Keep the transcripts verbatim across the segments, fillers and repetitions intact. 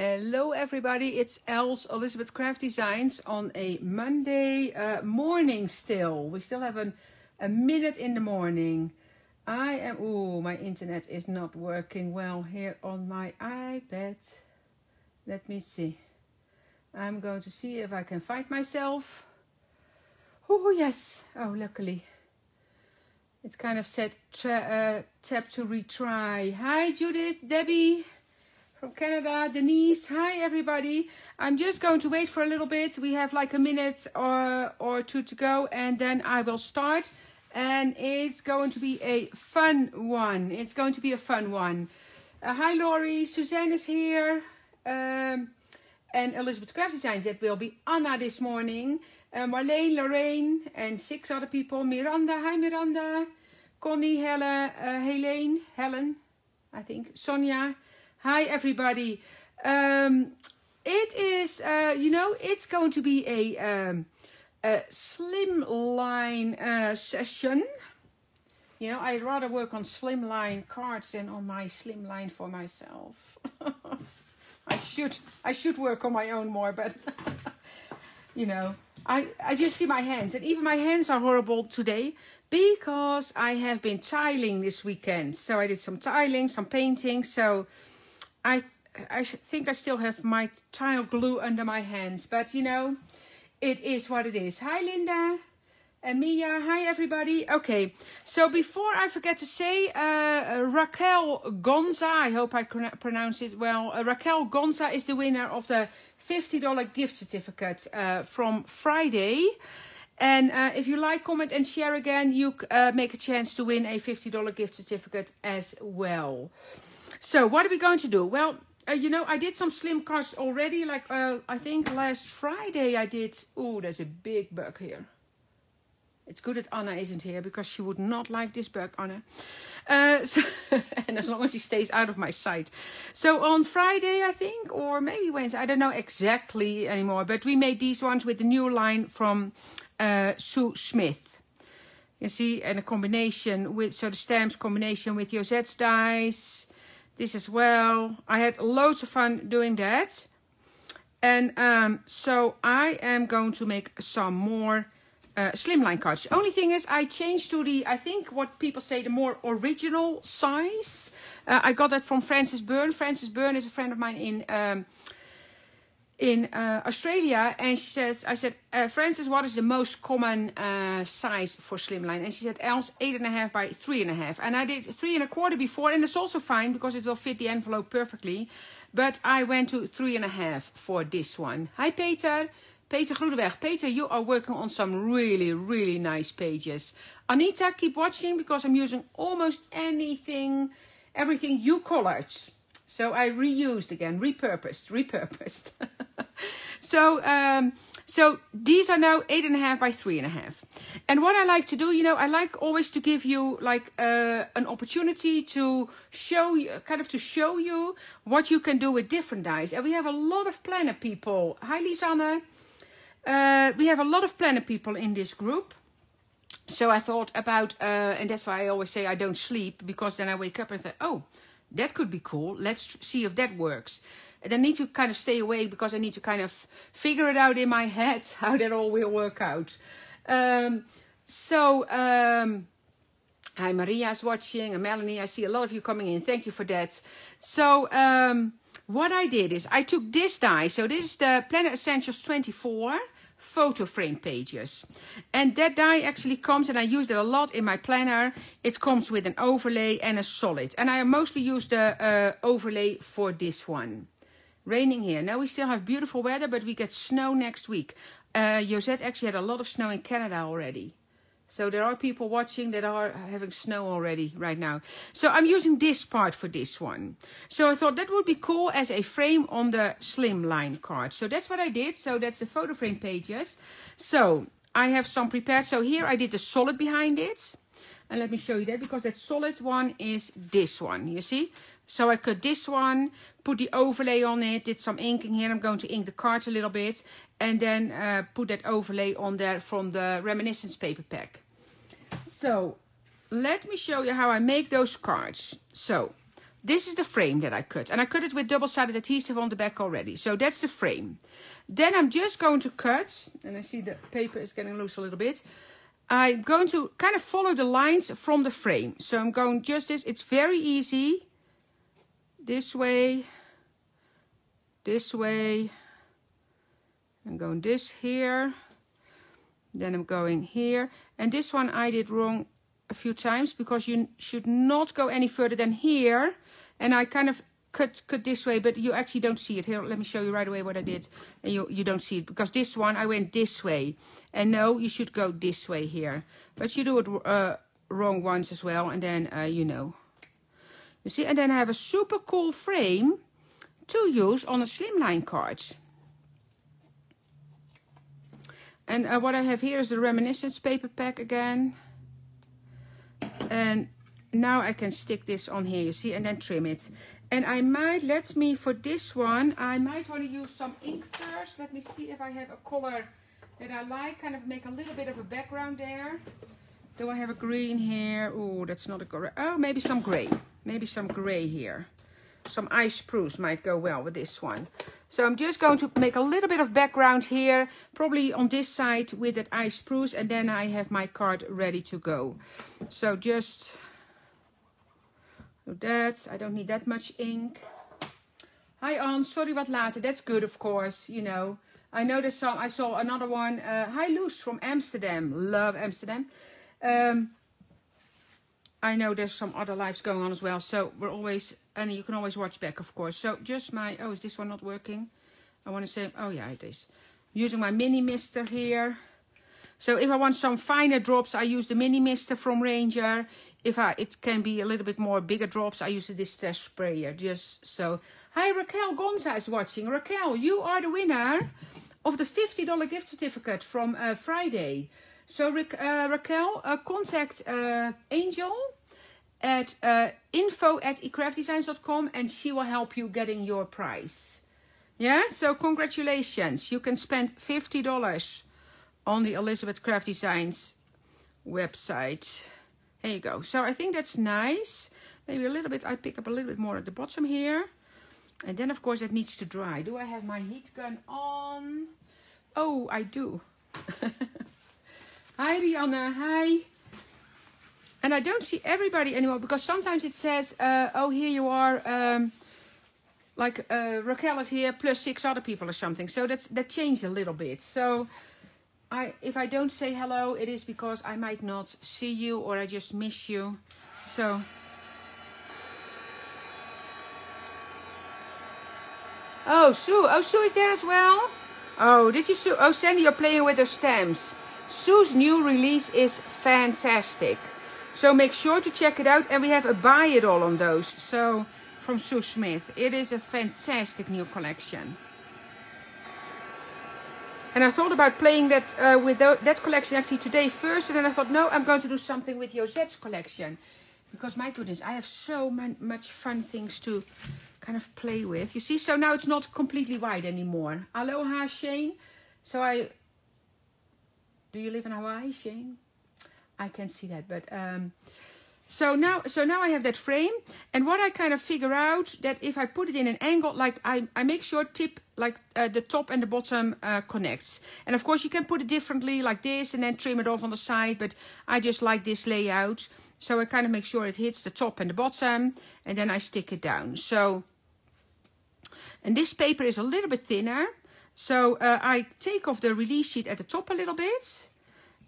Hello everybody, it's Els Elizabeth Craft Designs on a Monday uh, morning still. We still have an, a minute in the morning. I am, oh, my internet is not working well here on my iPad. Let me see. I'm going to see if I can find myself. Oh yes, oh luckily. It's kind of set uh, tap to retry. Hi Judith, Debbie. From Canada, Denise. Hi everybody. I'm just going to wait for a little bit. We have like a minute or, or two to go and then I will start. And it's going to be a fun one. It's going to be a fun one. Uh, hi Laurie, Suzanne is here. Um, and Elizabeth Craft Designs, that will be Anna this morning. Uh, Marleen, Lorraine and six other people. Miranda, hi Miranda. Connie, Helle, uh, Helene, Helen, I think. Sonia. Hi everybody, um, it is, uh, you know, it's going to be a, um, a slimline uh, session. You know, I'd rather work on slimline cards than on my slimline for myself. I should, I should work on my own more, but, you know, I, I just see my hands. And even my hands are horrible today because I have been tiling this weekend. So I did some tiling, some painting, so... I, I think I still have my tile glue under my hands, but you know, it is what it is. Hi Linda and Mia. Hi everybody. Okay, so before I forget to say, uh, Raquel Gonza, I hope I pronounce it well. Uh, Raquel Gonza is the winner of the fifty dollar gift certificate uh, from Friday. And uh, if you like, comment and share again, you uh, make a chance to win a fifty dollar gift certificate as well. So what are we going to do? Well, uh, you know, I did some slim cards already. Like, uh, I think last Friday I did... Oh, there's a big bug here. It's good that Anna isn't here because she would not like this bug, Anna. Uh, so, and as long as she stays out of my sight. So on Friday, I think, or maybe Wednesday, I don't know exactly anymore. But we made these ones with the new line from uh, Sue Smith. You see, and a combination with... So the stamps combination with Josette's dies... This as well. I had loads of fun doing that. And um, so I am going to make some more uh, slimline cards. Only thing is I changed to the, I think what people say, the more original size. Uh, I got that from Frances Byrne. Frances Byrne is a friend of mine in um, in uh, Australia. And she says, I said, uh, Frances, what is the most common uh, size for slimline? And she said, Els, eight and a half by three and a half. And I did three and a quarter before, and it's also fine because it will fit the envelope perfectly. But I went to three and a half for this one. Hi, Peter. Peter Groeneweg. Peter, you are working on some really, really nice pages. Anita, keep watching because I'm using almost anything, everything you colored. So I reused again, repurposed, repurposed. so um, so these are now eight and a half by three and a half. And what I like to do, you know, I like always to give you like uh, an opportunity to show you, kind of to show you what you can do with different dies. And we have a lot of planner people. Hi, Lisanne. Uh, we have a lot of planner people in this group. So I thought about, uh, and that's why I always say I don't sleep, because then I wake up and think, oh, that could be cool. Let's see if that works. And I need to kind of stay awake because I need to kind of figure it out in my head how that all will work out. Um, so, um, hi, Maria's watching, and Melanie, I see a lot of you coming in. Thank you for that. So, um, what I did is I took this die. So this is the Planner Essentials twenty-four Photo Frame Pages. And that die actually comes, and I use it a lot in my planner, it comes with an overlay and a solid. And I mostly use the uh, overlay for this one. Raining here. Now we still have beautiful weather, but we get snow next week. Uh, Josette actually had a lot of snow in Canada already. So there are people watching that are having snow already right now. So I'm using this part for this one. So I thought that would be cool as a frame on the slimline card. So that's what I did. So that's the photo frame pages. So I have some prepared. So here I did the solid behind it. And let me show you that because that solid one is this one, you see. So I cut this one, put the overlay on it, did some inking here. I'm going to ink the cards a little bit. And then uh, put that overlay on there from the Reminiscence paper pack. So, let me show you how I make those cards. So, This is the frame that I cut, and I cut it with double-sided adhesive on the back already. So that's the frame. Then I'm just going to cut, and I see the paper is getting loose a little bit. I'm going to kind of follow the lines from the frame. So I'm going just this. It's very easy. This way, this way. I'm going this here. Then I'm going here. And this one I did wrong a few times because you should not go any further than here. And I kind of cut cut this way, but you actually don't see it. Here, let me show you right away what I did. And you, you don't see it because this one I went this way. And no, you should go this way here. But you do it uh, wrong once as well. And then, uh, you know. You see, and then I have a super cool frame to use on a slimline card. And uh, what I have here is the reminiscence paper pack again. And now I can stick this on here, you see, and then trim it. And I might, let me, for this one, I might want to use some ink first. Let me see if I have a color that I like, kind of make a little bit of a background there. Do I have a green here? Oh, that's not a color. Oh, maybe some gray. Maybe some gray here. Some ice spruce might go well with this one. So I'm just going to make a little bit of background here, probably on this side with that ice spruce, and then I have my card ready to go. So just do that. I don't need that much ink. Hi Anne, sorry wat later. That's good, of course, you know. I noticed some, I saw another one. Uh, hi Loes from Amsterdam. Love Amsterdam. Um, I know there's some other lives going on as well, so we're always, and you can always watch back, of course. So just my, oh, is this one not working? I want to say, oh yeah, it is. I'm using my mini mister here. So if I want some finer drops, I use the mini mister from Ranger. If I, it can be a little bit more bigger drops, I use the Distress sprayer, just so. Hi, Raquel Gonza is watching. Raquel, you are the winner of the fifty dollar gift certificate from uh, Friday. So uh, Raquel, uh, contact uh, Angel at uh, info at e craft designs dot com and she will help you getting your prize. Yeah, so congratulations. You can spend fifty dollars on the Elizabeth Craft Designs website. There you go. So I think that's nice. Maybe a little bit, I pick up a little bit more at the bottom here. And then of course it needs to dry. Do I have my heat gun on? Oh, I do. Hi Rianne, hi. And I don't see everybody anymore because sometimes it says, uh, oh, here you are, um, like uh, Raquel is here plus six other people or something. So that's, that changed a little bit. So I, if I don't say hello, it is because I might not see you or I just miss you. So. Oh, Sue, oh, Sue is there as well. Oh, did you, Sue? Oh, Sandy, you're playing with her stamps. Sue's new release is fantastic. So make sure to check it out. And we have a buy it all on those. So from Sue Smith. It is a fantastic new collection. And I thought about playing that uh, with that collection actually today first. And then I thought, no, I'm going to do something with Josette's collection. Because my goodness, I have so much fun things to kind of play with. You see, so now it's not completely white anymore. Aloha, Shane. So I... Do you live in Hawaii, Shane? I can see that, but um, so now, so now I have that frame, and what I kind of figure out that if I put it in an angle, like I, I make sure tip like uh, the top and the bottom uh, connects, and of course you can put it differently like this, and then trim it off on the side. But I just like this layout, so I kind of make sure it hits the top and the bottom, and then I stick it down. So, and this paper is a little bit thinner. So uh, I take off the release sheet at the top a little bit.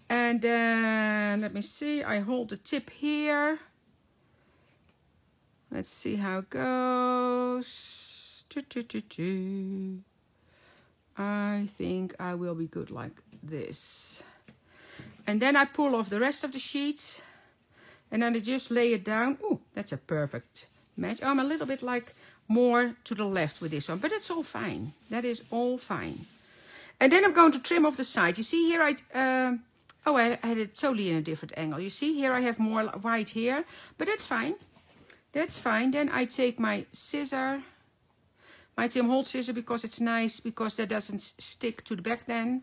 And then, let me see, I hold the tip here. Let's see how it goes. Do, do, do, do. I think I will be good like this. And then I pull off the rest of the sheet. And then I just lay it down. Oh, that's a perfect match. Oh, I'm a little bit like... more to the left with this one, but it's all fine. That is all fine. And then I'm going to trim off the side. You see here, I uh, oh, I had it totally in a different angle. You see here, I have more white here, but that's fine. That's fine. Then I take my scissor, my Tim Holtz scissor, because it's nice, because that doesn't stick to the back then.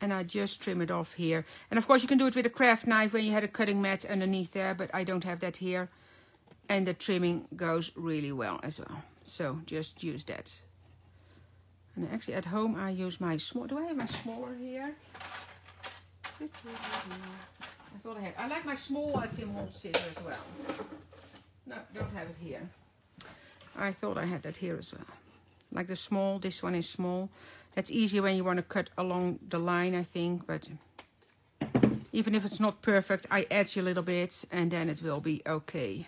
And I just trim it off here. And of course, you can do it with a craft knife when you had a cutting mat underneath there, but I don't have that here. and the trimming goes really well as well. So just use that. And actually at home I use my small. Do I have my smaller here? I thought I had. I like my small Tim Holtz scissors as well. No, don't have it here. I thought I had that here as well. Like the small, this one is small. That's easier when you want to cut along the line, I think. But even if it's not perfect, I edge a little bit and then it will be okay.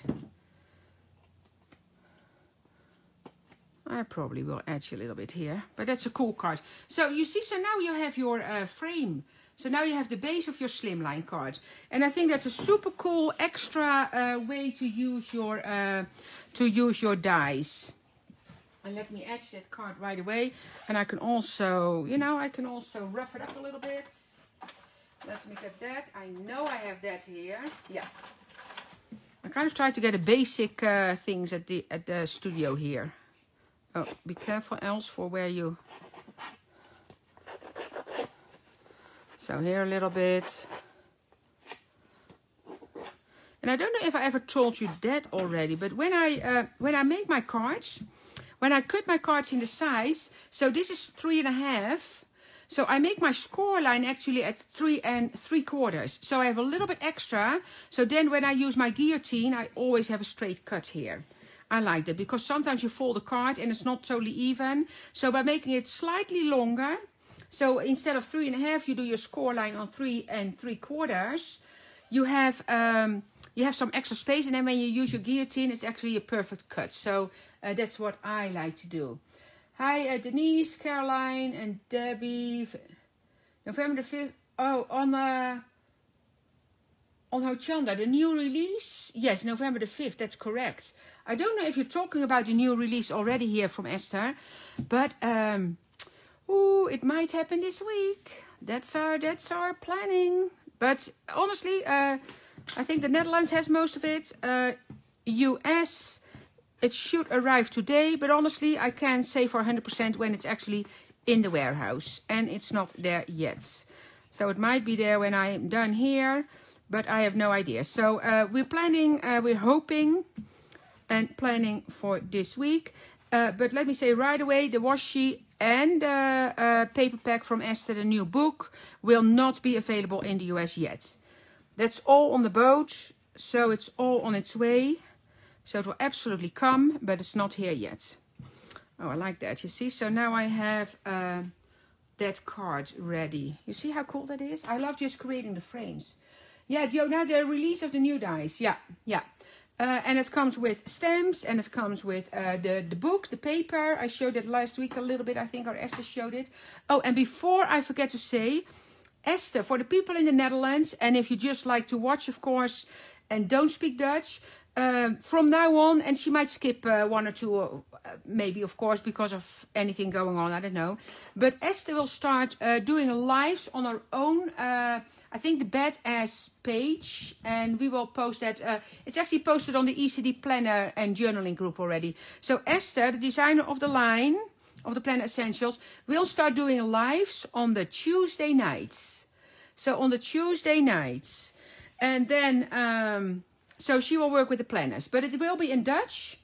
I probably will edge a little bit here, but that's a cool card. So you see, so now you have your uh, frame. So now you have the base of your slimline card. And I think that's a super cool extra uh, way to use your uh, to use your dies. And let me edge that card right away. And I can also, you know, I can also rough it up a little bit. Let's make up that. I know I have that here. Yeah. I kind of try to get a basic uh, things at the at the studio here. Oh, be careful else for where you... So here a little bit. And I don't know if I ever told you that already, but when I uh, when I make my cards, when I cut my cards in the size, so this is three and a half. So I make my score line actually at three and three quarters. So I have a little bit extra. So then when I use my guillotine, I always have a straight cut here. I like that because sometimes you fold a card and it's not totally even. So by making it slightly longer, so instead of three and a half, you do your score line on three and three quarters. You have um, you have some extra space, and then when you use your guillotine, it's actually a perfect cut. So uh, that's what I like to do. Hi, uh, Denise, Caroline, and Debbie. November the fifth. Oh, on uh, on Hochanda, the new release. Yes, November the fifth. That's correct. I don't know if you're talking about the new release already here from Esther, but. Um, Ooh, it might happen this week. That's our that's our planning. But honestly, uh, I think the Netherlands has most of it. Uh, U S, it should arrive today. But honestly, I can't say for one hundred percent when it's actually in the warehouse. And it's not there yet. So it might be there when I'm done here. But I have no idea. So uh, we're planning, uh, we're hoping and planning for this week. Uh, but let me say right away, the washi and the uh, uh, paper pack from Esther, the new book, will not be available in the U S yet. That's all on the boat, so it's all on its way. So it will absolutely come, but it's not here yet. Oh, I like that, you see. So now I have uh, that card ready. You see how cool that is? I love just creating the frames. Yeah, Jonah, the release of the new dies. Yeah, yeah. Uh, and it comes with stamps, and it comes with uh, the, the book, the paper. I showed it last week a little bit, I think, or Esther showed it. Oh, and before I forget to say, Esther, for the people in the Netherlands, and if you just like to watch, of course, and don't speak Dutch, uh, from now on, and she might skip uh, one or two, or, uh, maybe, of course, because of anything going on, I don't know. But Esther will start uh, doing lives on her own uh I think the Badass page, and we will post that. Uh, it's actually posted on the E C D Planner and Journaling Group already. So Esther, the designer of the line, of the Planner Essentials, will start doing lives on the Tuesday nights. So on the Tuesday nights. And then, um, so she will work with the planners. But it will be in Dutch.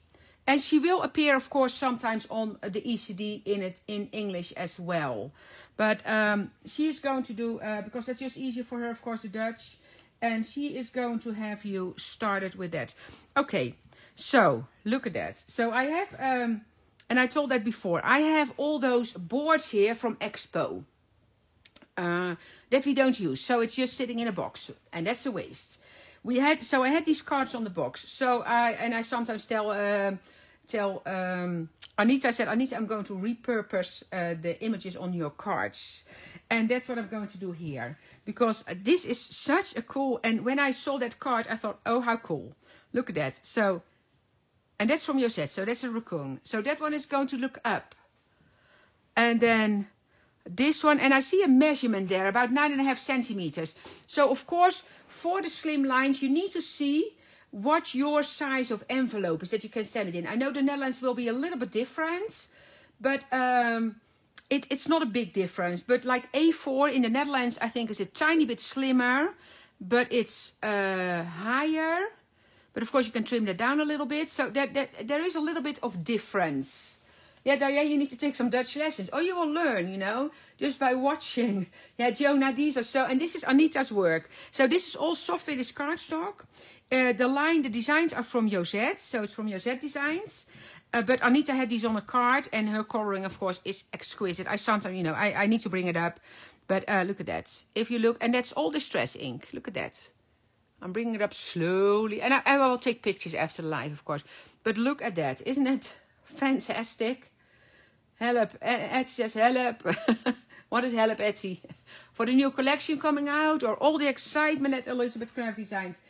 And she will appear, of course, sometimes on the E C D in it in English as well. But um, she is going to do, uh, because that's just easier for her, of course, the Dutch. And she is going to have you started with that. Okay, so look at that. So I have, um, and I told that before, I have all those boards here from Expo uh, that we don't use. So it's just sitting in a box, and that's a waste. We had, so I had these cards on the box. So I, and I sometimes tell, uh, tell um, Anita, I said, Anita, I'm going to repurpose uh, the images on your cards. And that's what I'm going to do here. Because this is such a cool, and when I saw that card, I thought, oh, how cool. Look at that. So, and that's from Josette, so that's a raccoon. So that one is going to look up. And then this one, and I see a measurement there, about nine and a half centimeters. So of course, for the slim lines, you need to see what your size of envelope is that you can send it in. I know the Netherlands will be a little bit different, but um, it, it's not a big difference. But like A four in the Netherlands, I think is a tiny bit slimmer, but it's uh, higher. But of course you can trim that down a little bit. So that, that there is a little bit of difference. Yeah, Diane, you need to take some Dutch lessons. Or you will learn, you know, just by watching. Yeah, Jonah, these are so... And this is Anita's work. So this is all soft finish cardstock. Uh, the line, the designs are from Josette. So it's from Josette Designs. Uh, but Anita had these on a card. And her coloring, of course, is exquisite. I sometimes, you know, I, I need to bring it up. But uh, look at that. If you look... And that's all Distress ink. Look at that. I'm bringing it up slowly. And I, I will take pictures after the live, of course. But look at that. Isn't it fantastic? Help, Etsy says help. What is help, Etsy? For the new collection coming out, or all the excitement at Elizabeth Craft Designs.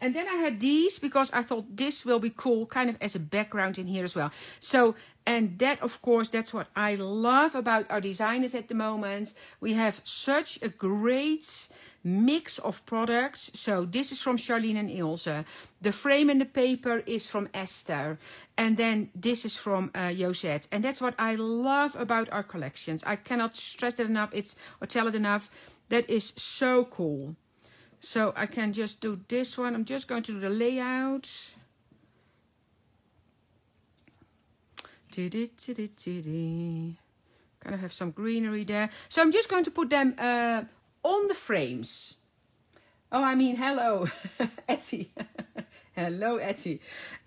And then I had these because I thought this will be cool, kind of as a background in here as well. So, and that, of course, that's what I love about our designers at the moment. We have such a great mix of products. So this is from Charlene and Ilse. The frame and the paper is from Esther. And then this is from uh, Josette. And that's what I love about our collections. I cannot stress that enough. It's or tell it enough. That is so cool. So I can just do this one. I'm just going to do the layout. Kind of have some greenery there. So I'm just going to put them uh, on the frames. Oh, I mean, hello, Etty. Hello, Etty.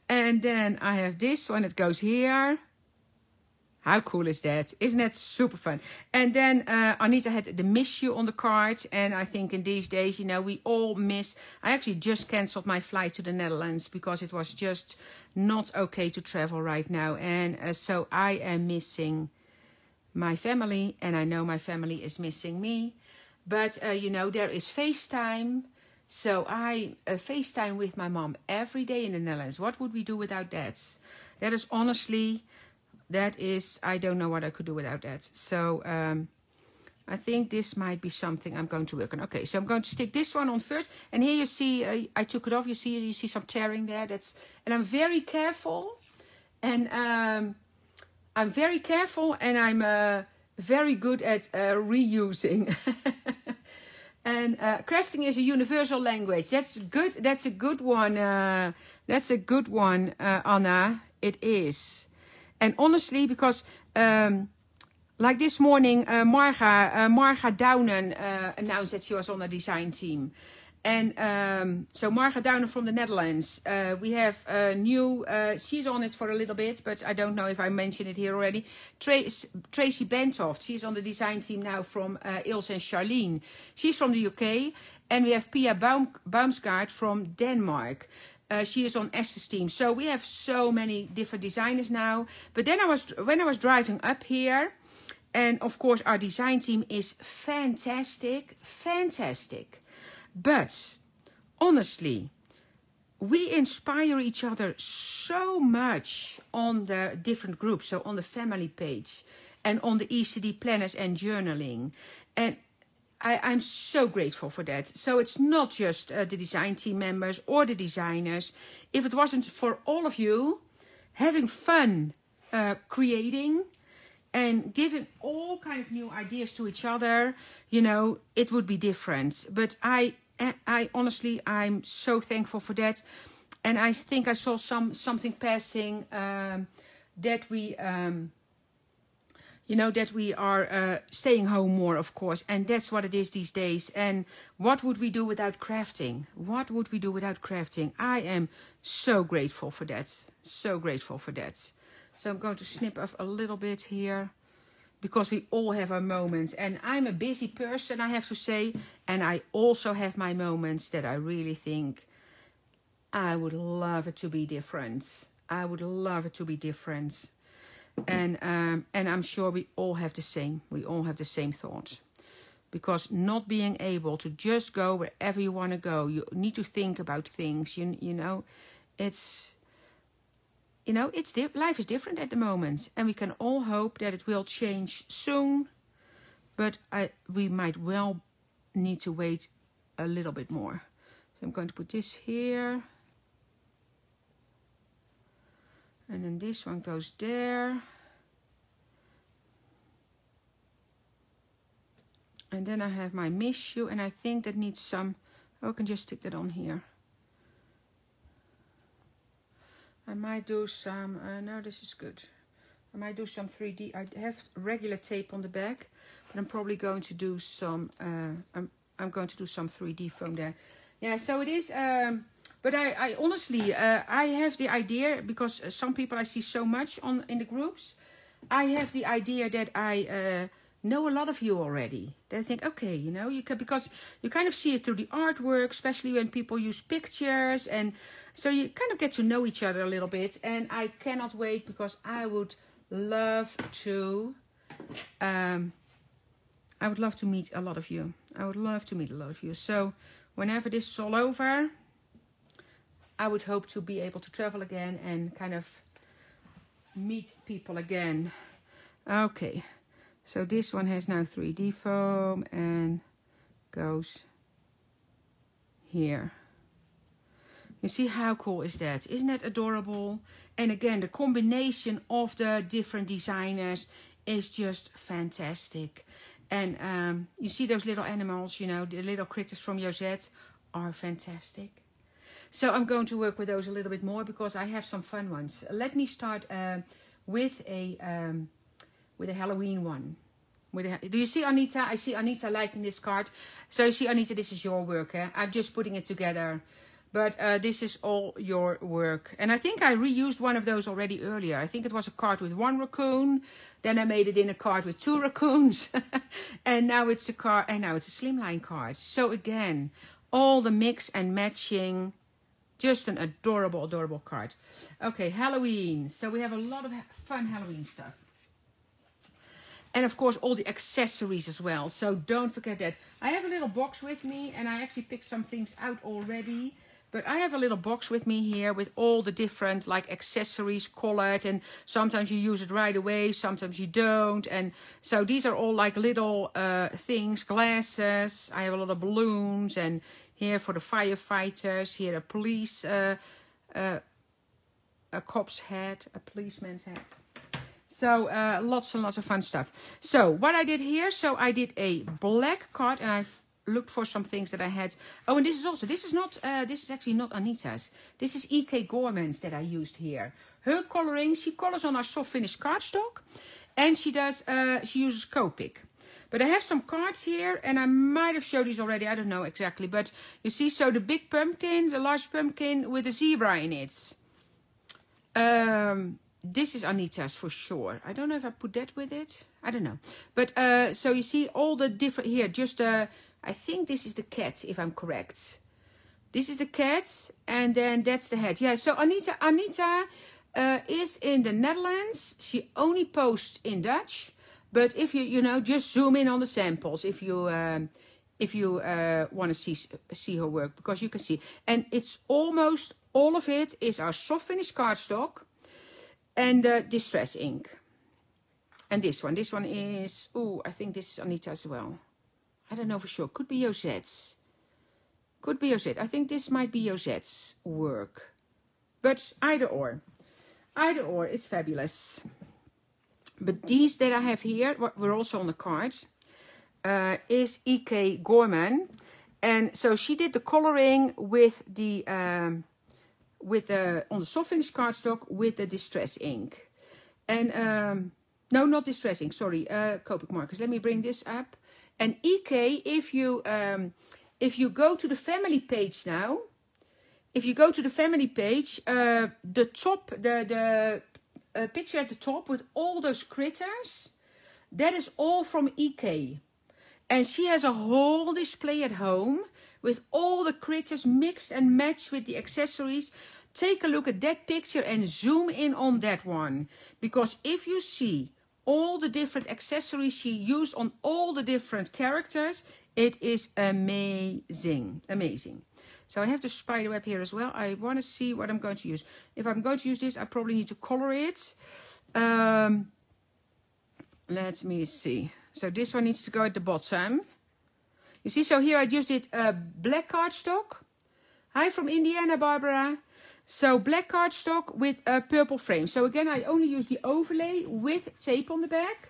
And then I have this one. It goes here. How cool is that? Isn't that super fun? And then uh, Anita had the miss you on the card. And I think in these days, you know, we all miss. I actually just cancelled my flight to the Netherlands because it was just not okay to travel right now. And uh, so I am missing my family. And I know my family is missing me. But, uh, you know, there is FaceTime. So I uh, FaceTime with my mom every day in the Netherlands. What would we do without that? That is honestly... That is, I don't know what I could do without that. So um, I think this might be something I'm going to work on. Okay, so I'm going to stick this one on first. And here you see, uh, I took it off. You see, you see some tearing there. That's, and I'm very careful. And um, I'm very careful. And I'm uh, very good at uh, reusing. And uh, crafting is a universal language. That's good. That's a good one. Uh, that's a good one, uh, Anna. It is. And honestly, because um, like this morning, uh, Marga, uh, Marga Downen uh, announced that she was on the design team. And um, so Marga Downen from the Netherlands, uh, we have a new, uh, she's on it for a little bit, but I don't know if I mentioned it here already. Trace, Tracy Bentoft, she's on the design team now from uh, Ilse and Charlene. She's from the U K. And we have Pia Baum, Baumsgaard from Denmark. Uh, she is on Esther's team. So we have so many different designers now. But then I was, when I was driving up here, and of course our design team is fantastic, fantastic. But honestly, we inspire each other so much on the different groups. So on the family page and on the E C D planners and journaling. And I, I'm so grateful for that. So it's not just uh, the design team members or the designers. If it wasn't for all of you having fun uh, creating and giving all kind of new ideas to each other, you know, it would be different. But I, I honestly, I'm so thankful for that. And I think I saw some something passing um, that we... Um, You know, that we are uh, staying home more, of course. And that's what it is these days. And what would we do without crafting? What would we do without crafting? I am so grateful for that. So grateful for that. So I'm going to snip off a little bit here. Because we all have our moments. And I'm a busy person, I have to say. And I also have my moments that I really think I would love it to be different. I would love it to be different. And um, and I'm sure we all have the same. We all have the same thoughts. Because not being able to just go wherever you want to go. You need to think about things. You you know, it's, you know, it's life is different at the moment. And we can all hope that it will change soon. But I, we might well need to wait a little bit more. So I'm going to put this here. And then this one goes there. And then I have my miss you. And I think that needs some... Oh, I can just stick that on here. I might do some, uh, no, this is good. I might do some three D. I have regular tape on the back, but I'm probably going to do some, uh, I'm, I'm going to do some three D foam there. Yeah, so it is, um, but I, I honestly, uh, I have the idea, because some people I see so much on in the groups, I have the idea that I uh, know a lot of you already. They think, okay, you know, you can, because you kind of see it through the artwork, especially when people use pictures, and so you kind of get to know each other a little bit. And I cannot wait, because I would love to, um, I would love to meet a lot of you. I would love to meet a lot of you. So whenever this is all over, I would hope to be able to travel again and kind of meet people again. Okay, so this one has now three D foam and goes here. You see, how cool is that? Isn't that adorable? And again, the combination of the different designers is just fantastic. And um, you see those little animals, you know, the little critters from Josette are fantastic. So I'm going to work with those a little bit more, because I have some fun ones. Let me start uh, with a um, with a Halloween one. With a, do you see Anita? I see Anita liking this card. So you see, Anita, this is your work. Eh? I'm just putting it together. But uh, this is all your work. And I think I reused one of those already earlier. I think it was a card with one raccoon. Then I made it in a card with two raccoons. And now it's a card, and now it's a slimline card. So again, all the mix and matching. Just an adorable, adorable card. Okay, Halloween. So we have a lot of fun Halloween stuff. And of course, all the accessories as well. So don't forget that. I have a little box with me, and I actually picked some things out already. But I have a little box with me here with all the different, like, accessories colored. And sometimes you use it right away, sometimes you don't. And so these are all like little uh, things, glasses. I have a lot of balloons, and here for the firefighters, here a police, uh, uh, a cop's hat, a policeman's hat. So uh, lots and lots of fun stuff. So what I did here, so I did a black card, and I've looked for some things that I had. Oh, and this is also, this is not, uh, this is actually not Anita's. This is E K Gorman's that I used here. Her coloring, she colors on our soft finish cardstock, and she does, uh, she uses Copic. But I have some cards here, and I might have showed these already. I don't know exactly. But you see, so the big pumpkin, the large pumpkin with a zebra in it. Um, this is Anita's for sure. I don't know if I put that with it. I don't know. But uh, so you see all the different here. Just uh, I think this is the cat, if I'm correct. This is the cat, and then that's the head. Yeah, so Anita, Anita uh, is in the Netherlands. She only posts in Dutch. But if you, you know, just zoom in on the samples if you um, if you uh, want to see see her work, because you can see. And it's almost, all of it is our soft finish cardstock and uh, distress ink. And this one, this one is, ooh, I think this is Anita as well. I don't know for sure. Could be Josette's. Could be Josette. I think this might be Josette's work. But either or. Either or is fabulous. But these that I have here, what were also on the cards, uh, is E K Gorman, and so she did the coloring with the um, with the on the soft finish cardstock with the distress ink, and um, no, not distress ink, sorry, uh, Copic markers. Let me bring this up. And E K, if you um, if you go to the family page now, if you go to the family page, uh, the top the the a picture at the top with all those critters, that is all from E K. And she has a whole display at home with all the critters mixed and matched with the accessories. Take a look at that picture and zoom in on that one, because if you see all the different accessories she used on all the different characters, it is amazing, amazing. So I have the spider web here as well. I want to see what I'm going to use. If I'm going to use this, I probably need to color it. Um, let me see. So this one needs to go at the bottom. You see, so here I just did a black cardstock. Hi from Indiana, Barbara. So black cardstock with a purple frame. So again, I only use the overlay with tape on the back.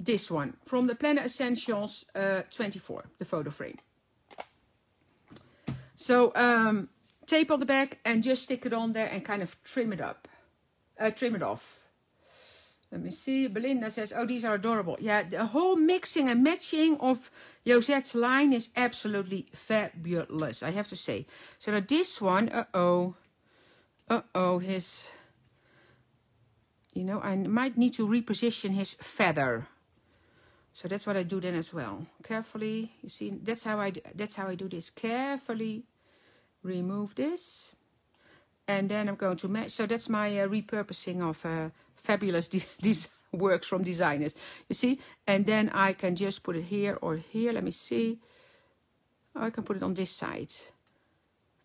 This one from the Planner Essentials uh, twenty-four, the photo frame. So um, tape on the back and just stick it on there and kind of trim it up. Uh, trim it off. Let me see. Belinda says, oh, these are adorable. Yeah, the whole mixing and matching of Josette's line is absolutely fabulous, I have to say. So now this one, uh-oh. Uh-oh, his... You know, I might need to reposition his feather. So that's what I do then as well. Carefully, you see, that's how I do, that's how I do this. Carefully remove this. And then I'm going to match. So that's my uh, repurposing of uh, fabulous de these works from designers. You see? And then I can just put it here or here. Let me see. Oh, I can put it on this side.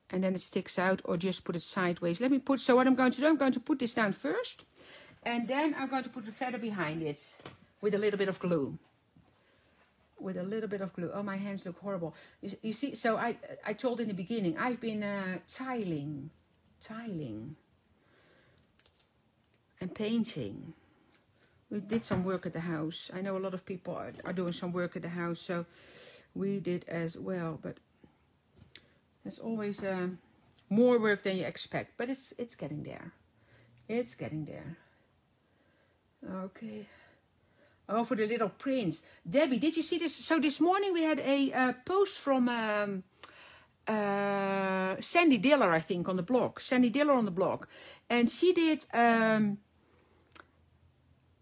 And then it sticks out, or just put it sideways. Let me put, so what I'm going to do, I'm going to put this down first. And then I'm going to put the feather behind it with a little bit of glue. With a little bit of glue. Oh, my hands look horrible. You, you see, so I, I told in the beginning, I've been uh, tiling. Tiling and painting. We did some work at the house. I know a lot of people are, are doing some work at the house, so we did as well. But there's always um, more work than you expect, but it's it's getting there. It's getting there. Okay. Oh, for the little prints, Debbie. Did you see this? So this morning we had a uh, post from. Um, Uh, Sandy Diller, I think, on the blog. Sandy Diller on the blog, and she did. Um,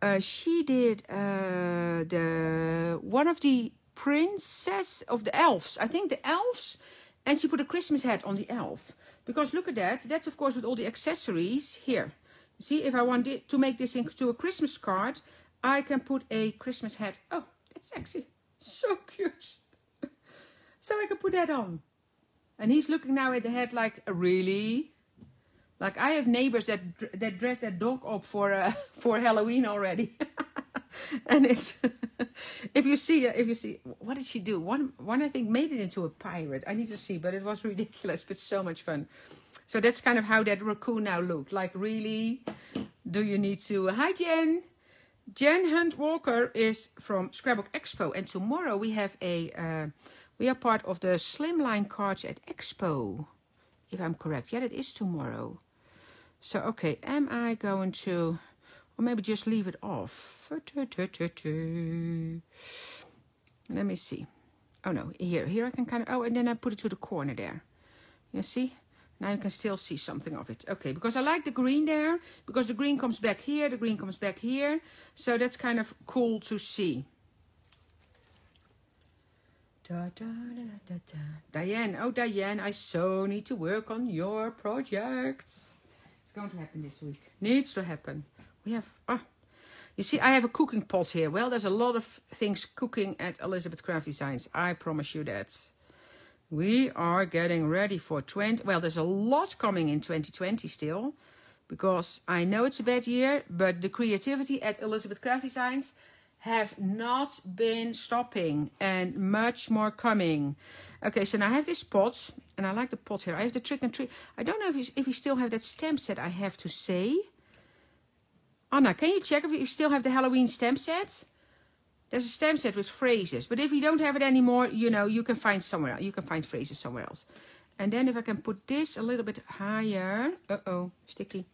uh, she did uh, the one of the princess of the elves. I think the elves, and she put a Christmas hat on the elf. Because look at that. That's of course with all the accessories here. You see, if I wanted to make this into a Christmas card, I can put a Christmas hat. Oh, that's sexy. So cute. So I can put that on. And he's looking now at the head like, really? Like, I have neighbors that that dress that dog up for uh, for Halloween already. And it's if you see if you see what did she do? One one I think made it into a pirate. I need to see, but it was ridiculous, but so much fun. So that's kind of how that raccoon now looked. Like, really? Do you need to? Hi, Jen. Jen Hunt Walker is from Scrapbook Expo, and tomorrow we have a. Uh, We are part of the Slimline cards at Expo, if I'm correct. Yeah, that is tomorrow. So, okay, am I going to... Or maybe just leave it off. Let me see. Oh, no, here. Here I can kind of... Oh, and then I put it to the corner there. You see? Now you can still see something of it. Okay, because I like the green there. Because the green comes back here, the green comes back here. So that's kind of cool to see. Da, da, da, da, da. Diane, oh Diane, I so need to work on your projects. It's going to happen this week. Needs to happen. We have, ah, you see, I have a cooking pot here. Well, there's a lot of things cooking at Elizabeth Craft Designs. I promise you that. We are getting ready for twenty. Well, there's a lot coming in twenty twenty still, because I know it's a bad year, but the creativity at Elizabeth Craft Designs have not been stopping, and much more coming. Okay, so now I have this pot, and I like the pot here. I have the trick and treat. I don't know if, if we still have that stamp set, I have to say. Anna, can you check if you still have the Halloween stamp set? There's a stamp set with phrases, but if you don't have it anymore, you know, you can find somewhere else. You can find phrases somewhere else. And then if I can put this a little bit higher. Uh-oh, sticky.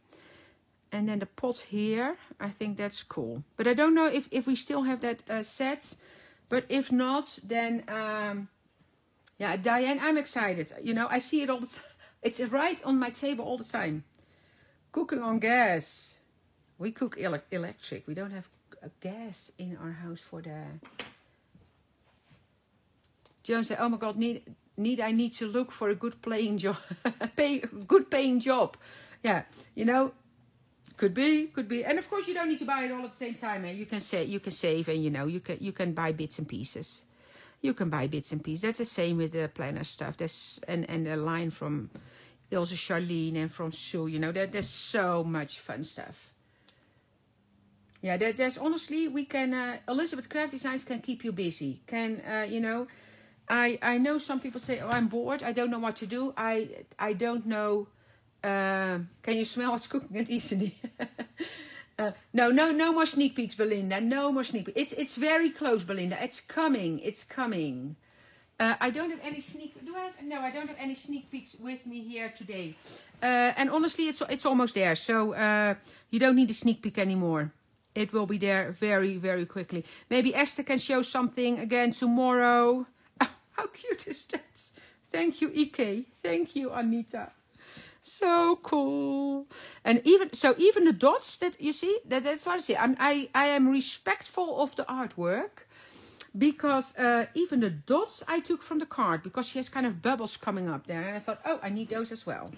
And then the pot here, I think that's cool. But I don't know if, if we still have that uh, set. But if not, then... Um, yeah, Diane, I'm excited. You know, I see it all the time. It's right on my table all the time. Cooking on gas. We cook ele electric. We don't have a gas in our house for the... Joan said, oh my God, need, need I need to look for a good paying job. Pay, good paying job. Yeah, you know... Could be, could be, and of course you don't need to buy it all at the same time. Eh? You can save, you can save, and you know you can you can buy bits and pieces. You can buy bits and pieces. That's the same with the planner stuff. There's and and a line from Ilse, Charlene, and from Sue. You know that there's so much fun stuff. Yeah, there, there's honestly we can uh, Elizabeth Craft Designs can keep you busy. Can uh, you know? I I know some people say, oh, I'm bored. I don't know what to do. I I don't know. Uh, can you smell what's cooking at E C D? uh, no, no, no more sneak peeks, Belinda. No more sneak peeks. It's, it's very close, Belinda. It's coming. It's coming. Uh, I don't have any sneak. Do I have? No, I don't have any sneak peeks with me here today. Uh, and honestly, it's it's almost there. So uh, you don't need a sneak peek anymore. It will be there very, very quickly. Maybe Esther can show something again tomorrow. Oh, how cute is that? Thank you, E K. Thank you, Anita. So cool. And even so, even the dots that you see, that, that's what I see. I'm, I I am respectful of the artwork. Because uh, even the dots I took from the card, because she has kind of bubbles coming up there. And I thought, oh, I need those as well.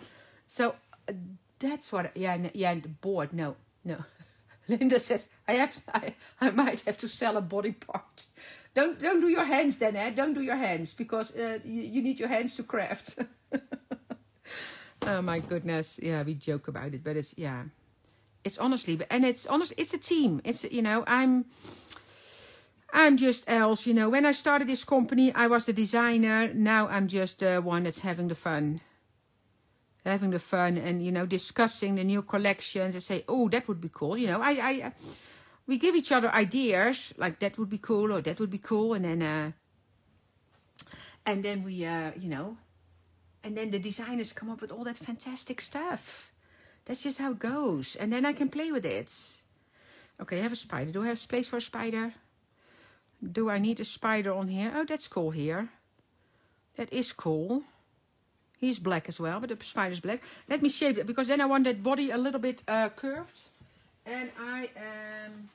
So uh, that's what, I, yeah, yeah, and the board, no, no. Linda says, I have, I, I might have to sell a body part. Don't, don't do your hands then, eh? Don't do your hands, because uh, you, you need your hands to craft. Oh my goodness, yeah, we joke about it, but it's, yeah. It's honestly, and it's honestly, it's a team. It's, you know, I'm... I'm just Els, you know, when I started this company, I was the designer. Now I'm just the one that's having the fun. Having the fun and, you know, discussing the new collections and say, oh, that would be cool. You know, I, I, we give each other ideas like that would be cool or that would be cool. And then, uh, and then we, uh, you know, and then the designers come up with all that fantastic stuff. That's just how it goes. And then I can play with it. Okay, I have a spider. Do I have space for a spider? Do I need a spider on here? Oh, that's cool here. That is cool. He's black as well, but the spider's black. Let me shape it, because then I want that body a little bit uh, curved. And I am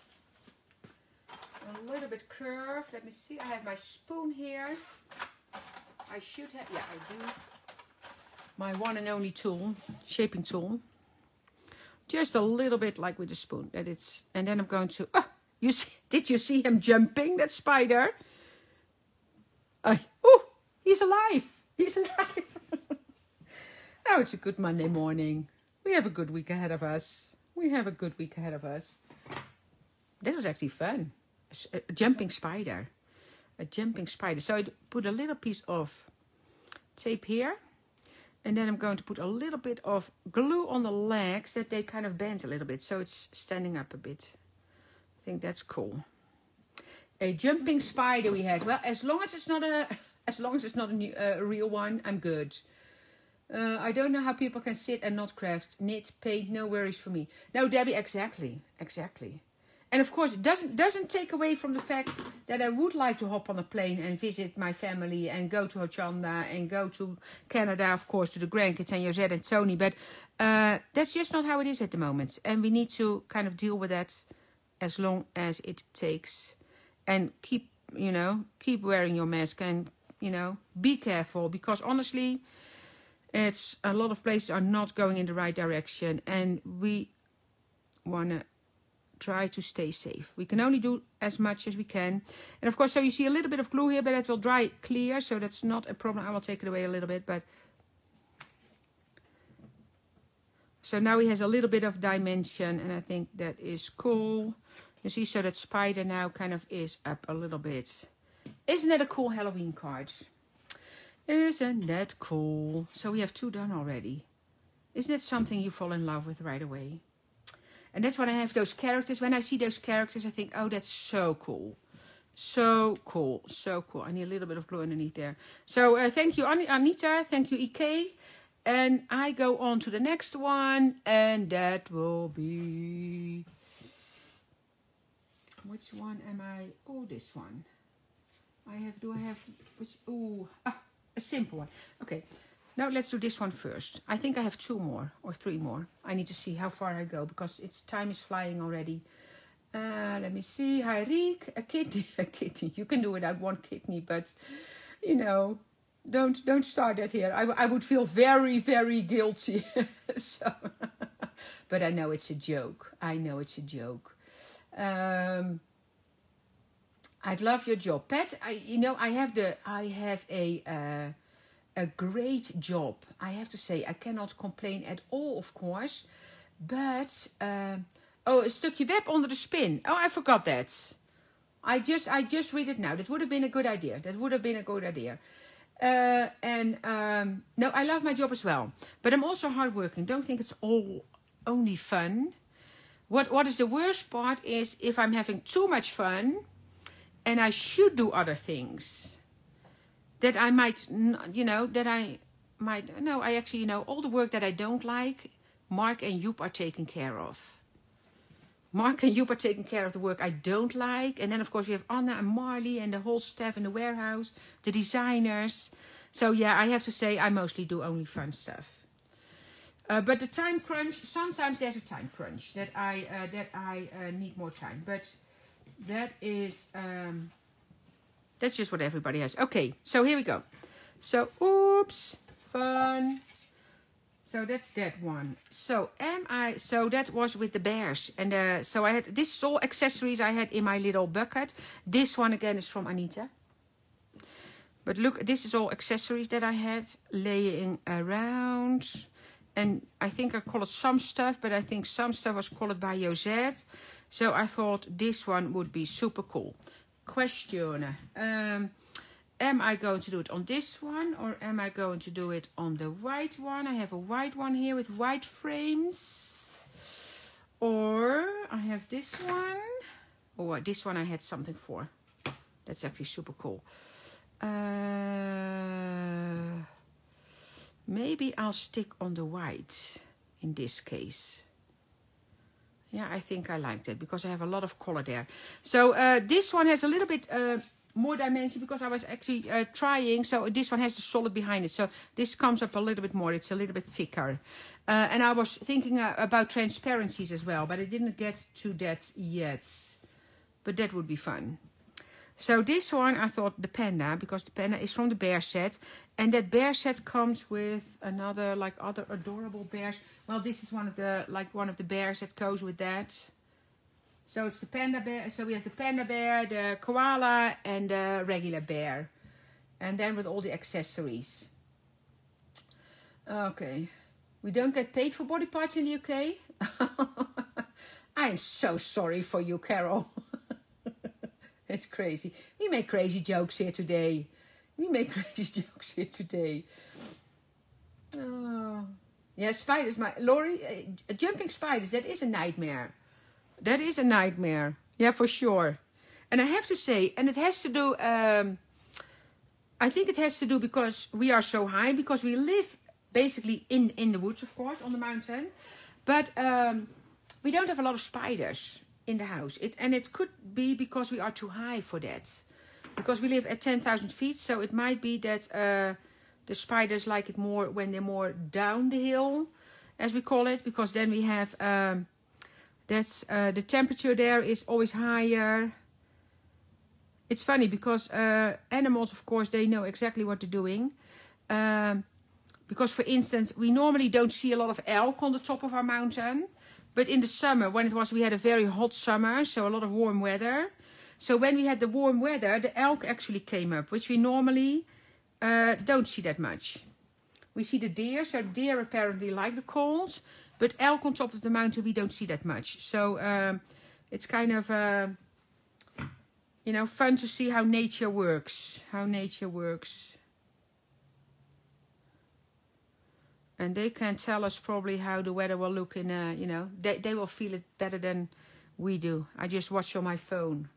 a little bit curved. Let me see. I have my spoon here. I should have... Yeah, I do. My one and only tool, shaping tool. Just a little bit like with the spoon. That it's, and then I'm going to... Oh, you see, did you see him jumping, that spider? Uh, oh, he's alive. He's alive. Oh, it's a good Monday morning. We have a good week ahead of us. We have a good week ahead of us. That was actually fun. A, a jumping spider. A jumping spider. So I put a little piece of tape here. And then I'm going to put a little bit of glue on the legs that they kind of bend a little bit. So it's standing up a bit. I think that's cool. A jumping spider we had. Well, as long as it's not a, as long as it's not a, new, uh, a real one, I'm good. Uh, I don't know how people can sit and not craft, knit, paint. No worries for me. No, Debbie, exactly, exactly. And of course, it doesn't doesn't take away from the fact that I would like to hop on a plane and visit my family and go to Hochanda and go to Canada, of course, to the grandkids and Josette and Tony. But uh, that's just not how it is at the moment, and we need to kind of deal with that. As long as it takes, and keep, you know, keep wearing your mask and, you know, be careful, because honestly, it's a lot of places are not going in the right direction, and we want to try to stay safe. We can only do as much as we can. And of course, so you see a little bit of glue here, but it will dry clear, so that's not a problem. I will take it away a little bit, but so now he has a little bit of dimension, and I think that is cool. You see, so that spider now kind of is up a little bit. Isn't that a cool Halloween card? Isn't that cool? So we have two done already. Isn't that something you fall in love with right away? And that's what I have those characters. When I see those characters, I think, oh, that's so cool. So cool. So cool. I need a little bit of glue underneath there. So uh, thank you, Anita. Thank you, E K. And I go on to the next one, and that will be... Which one am I? Oh, this one. I have, do I have, which, oh, ah, a simple one. Okay, now let's do this one first. I think I have two more, or three more. I need to see how far I go, because it's time is flying already. Uh, let me see, hi Riek, a kidney, a kidney. You can do without one kidney, but, you know... Don't don't start that here. I, I would feel very, very guilty. So, but I know it's a joke. I know it's a joke. Um, I'd love your job, Pat. I you know I have the I have a uh, a great job. I have to say I cannot complain at all, of course. But um, oh, een stukje web onder de spin. Oh, I forgot that. I just I just read it now. That would have been a good idea. That would have been a good idea. Uh, and um, no, I love my job as well, but I'm also hardworking. Don't think it's all only fun. What What is the worst part is if I'm having too much fun, and I should do other things. that I might, you know, that I might, no, I actually, you know, all the work that I don't like, Mark and Joep are taken care of. Mark and Joep are taking care of the work I don't like. And then, of course, we have Anna and Marley and the whole staff in the warehouse, the designers. So, yeah, I have to say I mostly do only fun stuff. Uh, but the time crunch, sometimes there's a time crunch that I, uh, that I uh, need more time. But that is, um, that's just what everybody has. Okay, so here we go. So, oops, fun. So that's that one. So am I? So that was with the bears, and uh, so I had this all accessories I had in my little bucket. This one again is from Anita. But look, this is all accessories that I had laying around, and I think I called some stuff, but I think some stuff was called by Josette. So I thought this one would be super cool. Question: um, am I going to do it on this one, or am I going to do it on the white one? I have a white one here with white frames. Or I have this one. Or this one I had something for. That's actually super cool. Uh, maybe I'll stick on the white in this case. Yeah, I think I like that because I have a lot of color there. So uh, this one has a little bit... Uh, more dimension because I was actually uh, trying. So this one has the solid behind it, so this comes up a little bit more. It's a little bit thicker, uh, and I was thinking uh, about transparencies as well, but I didn't get to that yet, but that would be fun. So this one I thought the panda, because the panda is from the bear set, and that bear set comes with another like other adorable bears. Well, this is one of the like one of the bears that goes with that. So it's the panda bear. So we have the panda bear, the koala, and the regular bear, and then with all the accessories. Okay, we don't get paid for body parts in the U K. I am so sorry for you, Carol. It's crazy. We make crazy jokes here today. We make crazy jokes here today. Oh, yeah, spiders. My Lori, uh, jumping spiders. That is a nightmare. That is a nightmare. Yeah, for sure. And I have to say, and it has to do, um, I think it has to do because we are so high, because we live basically in, in the woods, of course, on the mountain. But um, we don't have a lot of spiders in the house. It, and it could be because we are too high for that. Because we live at ten thousand feet, so it might be that uh, the spiders like it more when they're more down the hill, as we call it, because then we have... Um, That's uh, the temperature there is always higher. It's funny because uh, animals, of course, they know exactly what they're doing. Um, because, for instance, we normally don't see a lot of elk on the top of our mountain. But in the summer, when it was, we had a very hot summer, so a lot of warm weather. So when we had the warm weather, the elk actually came up, which we normally uh, don't see that much. We see the deer, so deer apparently like the cold. But elk on top of the mountain, we don't see that much. So um, it's kind of, uh, you know, fun to see how nature works. How nature works. And they can tell us probably how the weather will look in, uh, you know, they, they will feel it better than we do. I just watch on my phone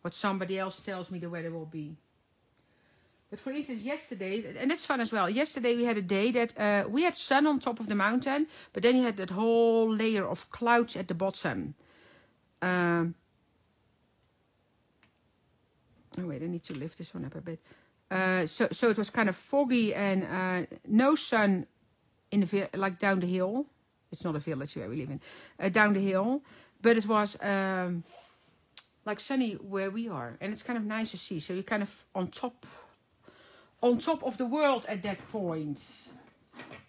what somebody else tells me the weather will be. But for instance, yesterday, and that's fun as well. Yesterday we had a day that uh, we had sun on top of the mountain, but then you had that whole layer of clouds at the bottom. Um, oh wait, I need to lift this one up a bit. Uh, so, so it was kind of foggy and uh, no sun in the like down the hill. It's not a village where we live in, uh, down the hill, but it was. Um, like sunny where we are, and it's kind of nice to see. So you're kind of on top. On top of the world at that point,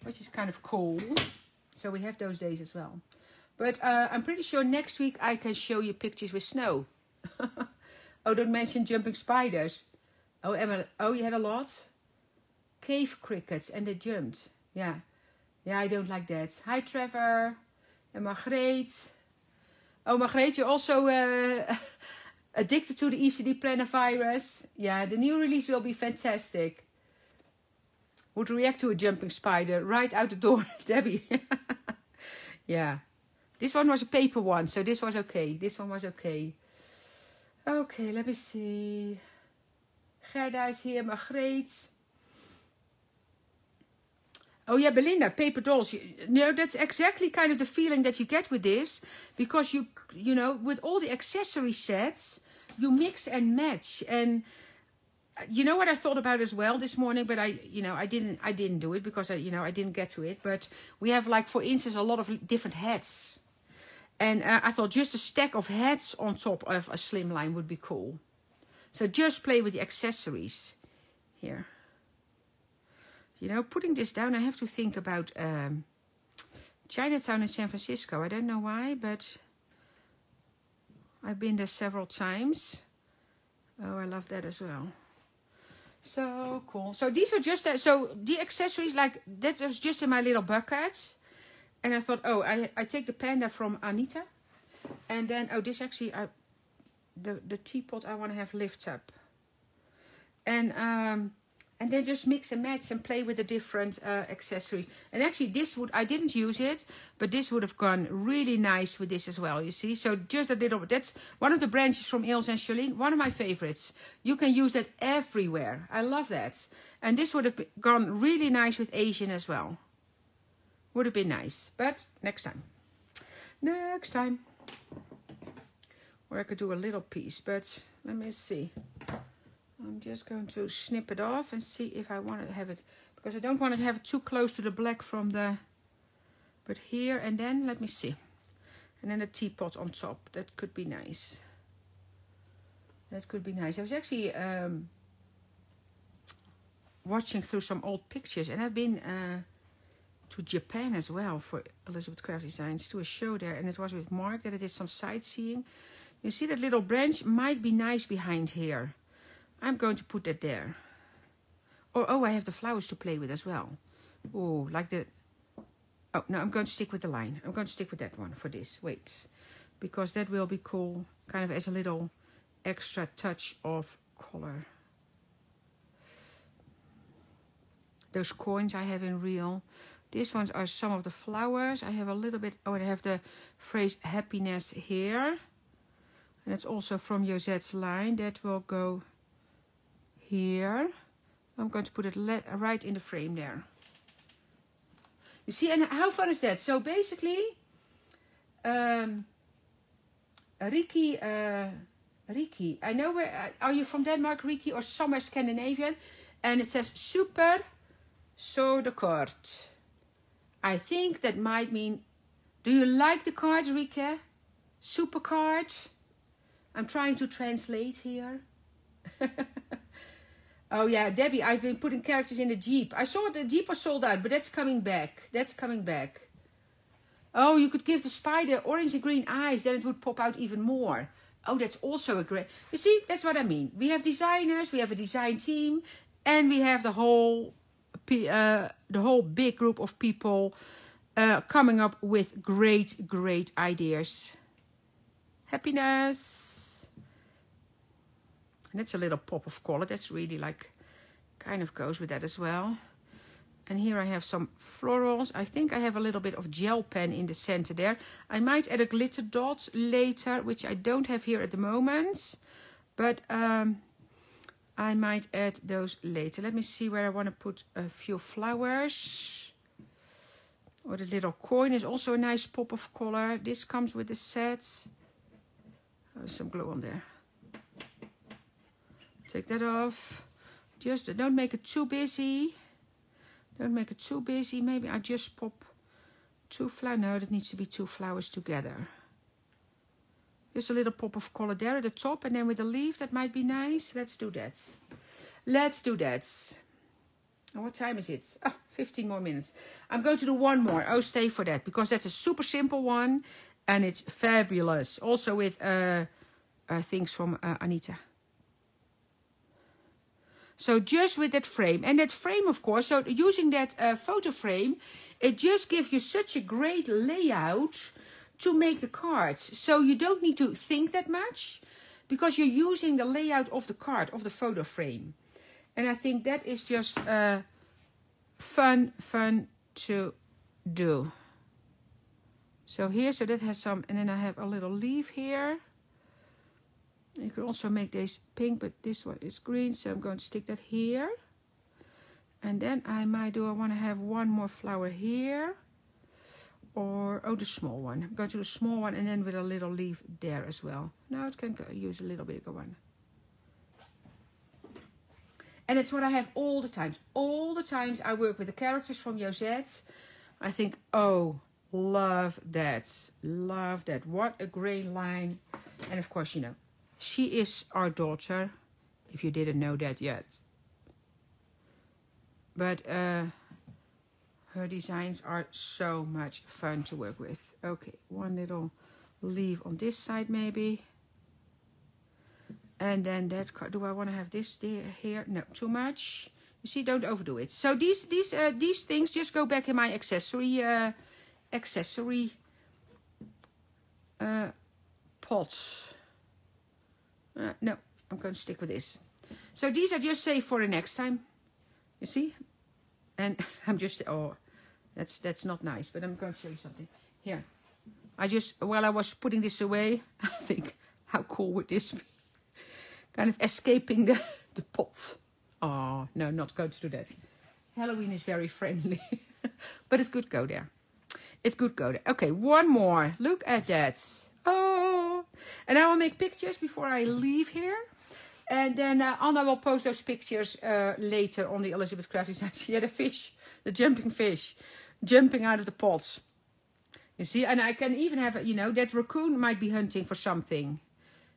which is kind of cool. So we have those days as well. But uh, I'm pretty sure next week I can show you pictures with snow. Oh, don't mention jumping spiders. Oh, Emma, oh, you had a lot? Cave crickets, and they jumped. Yeah, yeah, I don't like that. Hi, Trevor and Margreet. Oh, Margreet, you're also... Uh, addicted to the E C D Planner virus. Yeah, the new release will be fantastic. Would react to a jumping spider right out the door, Debbie. Yeah. This one was a paper one, so this was okay. This one was okay. Okay, let me see. Gerda is hier, Margreet. Oh yeah, Belinda, paper dolls. No, that's exactly kind of the feeling that you get with this. Because you, you know, with all the accessory sets, you mix and match. And you know what I thought about as well this morning, but I, you know, I didn't, I didn't do it because I, you know, I didn't get to it. But we have, like, for instance, a lot of different hats. And uh, I thought just a stack of hats on top of a slimline would be cool. So just play with the accessories here. You know, putting this down, I have to think about um, Chinatown in San Francisco. I don't know why, but I've been there several times. Oh, I love that as well. So cool. So these were just, uh, so the accessories, like, that was just in my little bucket. And I thought, oh, I, I take the panda from Anita. And then, oh, this actually, I, the, the teapot I want to have lift up. And... um And then just mix and match and play with the different uh, accessories. And actually this would, I didn't use it, but this would have gone really nice with this as well, you see. So just a little, that's one of the branches from Ilse and Charlene, one of my favorites. You can use that everywhere. I love that. And this would have gone really nice with Asian as well. Would have been nice, but next time. Next time. Or I could do a little piece, but let me see. I'm just going to snip it off and see if I want to have it, because I don't want to have it too close to the black from the, but here and then, let me see. And then a teapot on top, that could be nice. That could be nice. I was actually um, watching through some old pictures, and I've been uh, to Japan as well for Elizabeth Craft Designs, to a show there, and it was with Mark that I did some sightseeing. You see that little branch might be nice behind here. I'm going to put that there. Or, oh, I have the flowers to play with as well. Oh, like the... Oh, no, I'm going to stick with the line. I'm going to stick with that one for this. Wait. Because that will be cool. Kind of as a little extra touch of color. Those coins I have in real. These ones are some of the flowers. I have a little bit... Oh, and I have the phrase happiness here. And it's also from Josette's line. That will go... Here, I'm going to put it right in the frame there. You see, and how fun is that? So basically, um, Riki, uh, Riki, I know where, are you from Denmark, Riki, or somewhere Scandinavian? And it says, super sodekort. I think that might mean, do you like the cards, Rike? Super card? I'm trying to translate here. Oh yeah, Debbie, I've been putting characters in the Jeep. I saw the Jeep was sold out, but that's coming back. That's coming back. Oh, you could give the spider orange and green eyes, then it would pop out even more. Oh, that's also a great... You see, that's what I mean. We have designers, we have a design team, and we have the whole, uh, the whole big group of people uh, coming up with great, great ideas. Happiness. And that's a little pop of color. That's really like, kind of goes with that as well. And here I have some florals. I think I have a little bit of gel pen in the center there. I might add a glitter dot later, which I don't have here at the moment. But um, I might add those later. Let me see where I want to put a few flowers. Or the little coin is also a nice pop of color. This comes with the set. Oh, some glue on there. Take that off. Just don't make it too busy. Don't make it too busy. Maybe I just pop two flowers. No, that needs to be two flowers together. Just a little pop of color there at the top. And then with the leaf, that might be nice. Let's do that. Let's do that. And what time is it? Oh, fifteen more minutes. I'm going to do one more. Oh, stay for that. Because that's a super simple one. And it's fabulous. Also with uh, uh, things from uh, Anita. So just with that frame, and that frame, of course, so using that uh, photo frame, it just gives you such a great layout to make the cards. So you don't need to think that much, because you're using the layout of the card, of the photo frame. And I think that is just uh, fun, fun to do. So here, so that has some, and then I have a little leaf here. You can also make this pink, but this one is green, so I'm going to stick that here. And then I might do, I want to have one more flower here. Or, oh, the small one. I'm going to do the small one and then with a little leaf there as well. Now it can use a little bigger one. And it's what I have all the times. All the times I work with the characters from Josette's. I think, oh, love that. Love that. What a great line. And of course, you know, she is our daughter. If you didn't know that yet. But uh, her designs are so much fun to work with. Okay, one little leaf on this side maybe. And then that's, do I want to have this there, here? No, too much. You see, don't overdo it. So these these uh, these things just go back in my accessory uh, accessory uh, pots. Uh, no, I'm going to stick with this. So these I just save for the next time. You see? And I'm just, oh, that's that's not nice, but I'm going to show you something. Here. I just, while I was putting this away, I think, how cool would this be? Kind of escaping the, the pot. Oh, no, not going to do that. Halloween is very friendly. But it could go there. It could go there. Okay, one more. Look at that. Oh. And I will make pictures before I leave here. And then uh, Anna will post those pictures uh, later on the Elizabeth Craft Designs. Yeah, the fish, the jumping fish, jumping out of the pots. You see, and I can even have, you know, that raccoon might be hunting for something.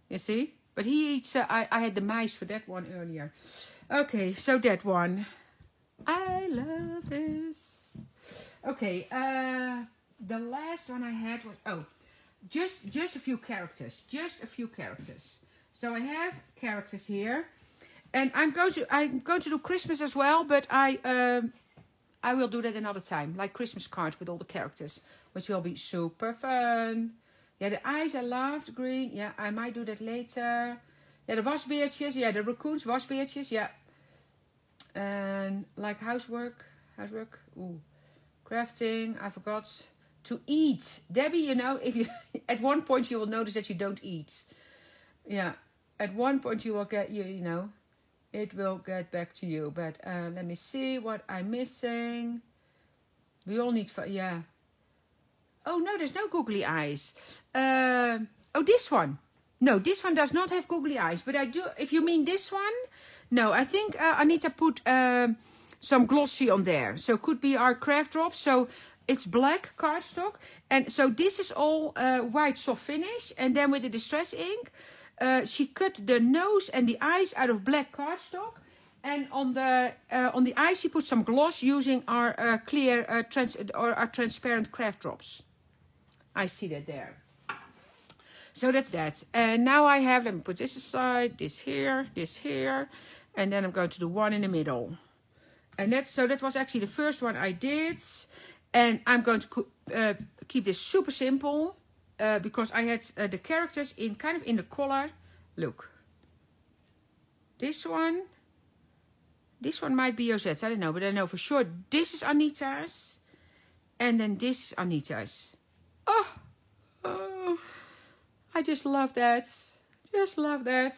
You see, but he eats. Uh, I I had the mice for that one earlier. Okay, so that one. I love this. Okay, uh, the last one I had was oh, just just a few characters, just a few characters. So I have characters here, and I'm going to I'm going to do Christmas as well, but I um, I will do that another time, like Christmas card with all the characters, which will be super fun. Yeah, the eyes I loved green. Yeah, I might do that later. Yeah, the wasbeertjes. Yeah, the raccoons, wasbeertjes. Yeah, and like housework, housework. Ooh, crafting. I forgot to eat, Debbie. You know, if you at one point you will notice that you don't eat. Yeah. At one point you will get, you, you know, it will get back to you. But uh, let me see what I'm missing. We all need, yeah. Oh, no, there's no googly eyes. Uh, oh, this one. No, this one does not have googly eyes. But I do, if you mean this one, no, I think uh, Anita put uh, some glossy on there. So it could be our craft drops. So it's black cardstock. And so this is all uh, white soft finish. And then with the Distress ink. Uh, she cut the nose and the eyes out of black cardstock, and on the uh, on the eyes she put some gloss using our uh, clear uh, trans or our transparent craft drops. I see that there. So that's that. And now I have, let me put this aside, this here, this here, and then I'm going to do one in the middle. And that's so that was actually the first one I did, and I'm going to uh, keep this super simple. Uh, because I had uh, the characters in kind of in the collar. Look. This one. This one might be Josette's. I don't know. But I know for sure this is Anita's. And then this is Anita's. Oh. Oh. I just love that. Just love that.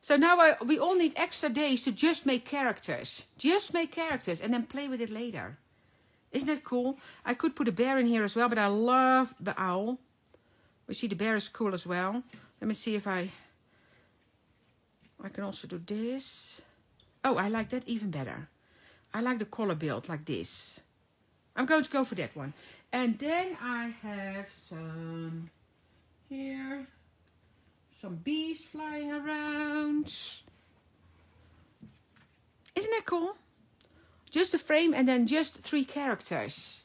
So now I, we all need extra days to just make characters. Just make characters. And then play with it later. Isn't that cool? I could put a bear in here as well. But I love the owl. We see the bear is cool as well. Let me see if I... I can also do this. Oh, I like that even better. I like the collar build like this. I'm going to go for that one. And then I have some... Here. Some bees flying around. Isn't that cool? Just a frame and then just three characters.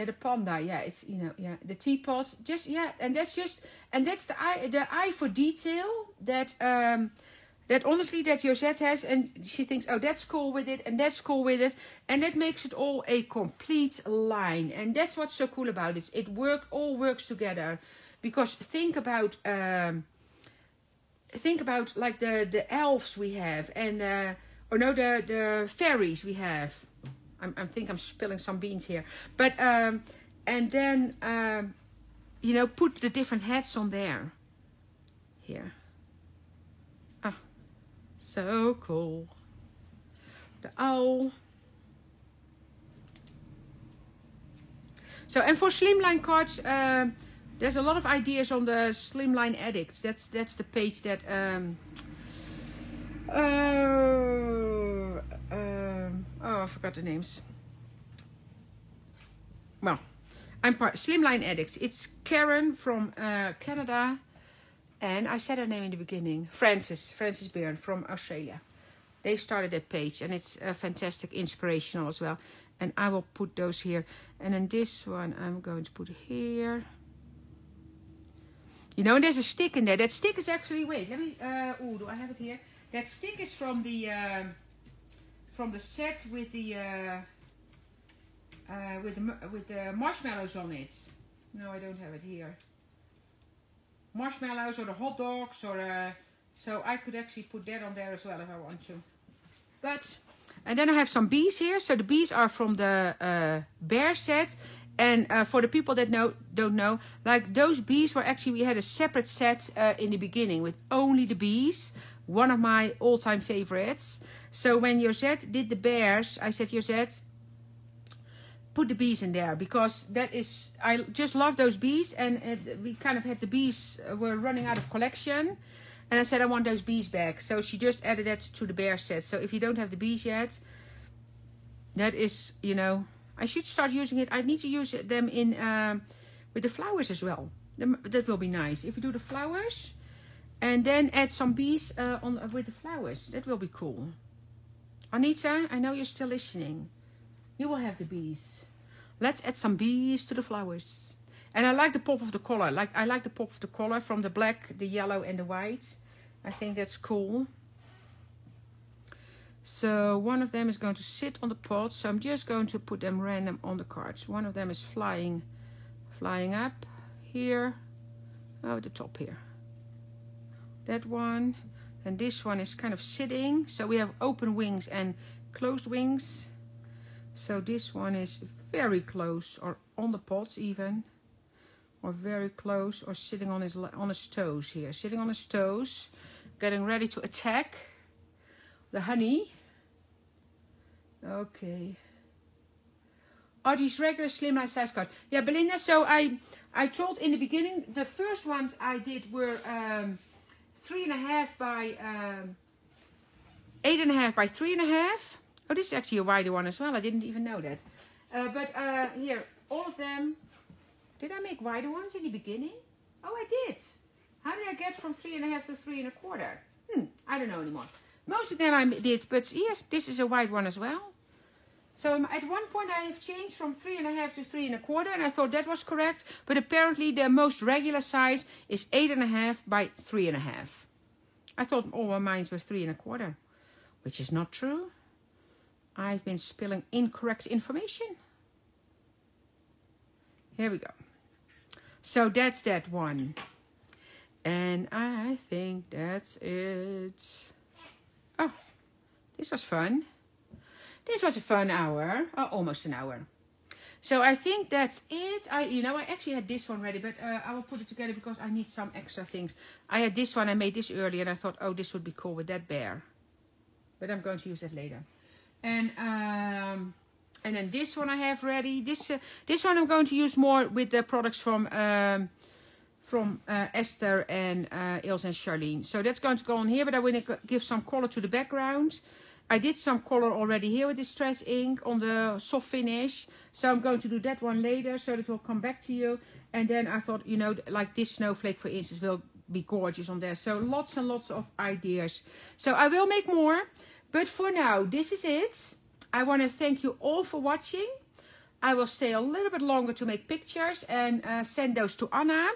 Yeah, the panda, yeah, it's, you know, yeah, the teapot, just, yeah, and that's just, and that's the eye, the eye for detail that, um, that honestly that Josette has, and she thinks, oh, that's cool with it, and that's cool with it, and that makes it all a complete line, and that's what's so cool about it, it work, all works together, because think about, um, think about, like, the, the elves we have, and, uh, or no, the, the fairies we have. I'm, I think I'm spilling some beans here. But, um, and then, um, you know, put the different hats on there. here. Ah, so cool. De owl. So, and for Slimline cards, uh, there's a lot of ideas on the Slimline Addicts. That's that's the page that um, uh, uh, oh, I forgot the names. Well, I'm part Slimline Addicts. It's Karen from uh, Canada, and I said her name in the beginning. Frances, Frances Byrne from Australia. They started that page, and it's uh, fantastic, inspirational as well. And I will put those here. And then this one I'm going to put here. You know, and there's a stick in there. That stick is actually, wait, let me, uh, oh, do I have it here? That stick is from the, uh, from the set with the, uh, uh, with the, with the marshmallows on it. No, I don't have it here. Marshmallows or the hot dogs or, uh, so I could actually put that on there as well if I want to. But... And then I have some bees here. So the bees are from the uh, bear set. And uh, for the people that know, don't know, like those bees were actually, we had a separate set uh, in the beginning with only the bees. One of my all-time favorites. So when Josette did the bears, I said, Josette, put the bees in there. Because that is, I just love those bees. And uh, we kind of had the bees uh, were running out of collection. And I said, I want those bees back. So she just added that to the bear set. So if you don't have the bees yet, that is, you know, I should start using it. I need to use them in um, with the flowers as well. That will be nice. If you do the flowers and then add some bees uh, on with the flowers, that will be cool. Anita, I know you're still listening. You will have the bees. Let's add some bees to the flowers. And I like the pop of the color. Like I like the pop of the color from the black, the yellow, and the white. I think that's cool. So one of them is going to sit on the pot. So I'm just going to put them random on the cards. One of them is flying, flying up here. Oh, the top here. That one. And this one is kind of sitting. So we have open wings and closed wings. So this one is very close or on the pot even. Or very close, or sitting on his on his toes here, sitting on his toes, getting ready to attack the honey. Okay. Are these regular Slimline size cards? Yeah, Belinda. So I I told in the beginning the first ones I did were um, three and a half by um, eight and a half by three and a half. Oh, this is actually a wider one as well. I didn't even know that. Uh, but uh, here, all of them. Did I make wider ones in the beginning? Oh, I did. How did I get from three and a half to three and a quarter? Hmm, I don't know anymore. Most of them I did, but here, this is a wide one as well. So um, at one point I have changed from three and a half to three and a quarter, and I thought that was correct. But apparently the most regular size is eight and a half by three and a half. I thought all my mines were three and a quarter, which is not true. I've been spilling incorrect information. Here we go. So that's that one. And I think that's it. Oh, this was fun. This was a fun hour. Oh, almost an hour. So I think that's it. I, you know, I actually had this one ready, but uh, I will put it together because I need some extra things. I had this one. I made this earlier, and I thought, oh, this would be cool with that bear. But I'm going to use that later. And... um And then this one I have ready. This uh, this one I'm going to use more with the products from um, from uh, Esther and uh, Ilse and Charlene. So that's going to go on here. But I will give some color to the background. I did some color already here with Distress ink on the soft finish. So I'm going to do that one later. So that will come back to you. And then I thought, you know, like this snowflake for instance will be gorgeous on there. So lots and lots of ideas. So I will make more. But for now, this is it. I want to thank you all for watching. I will stay a little bit longer to make pictures and uh, send those to Anna.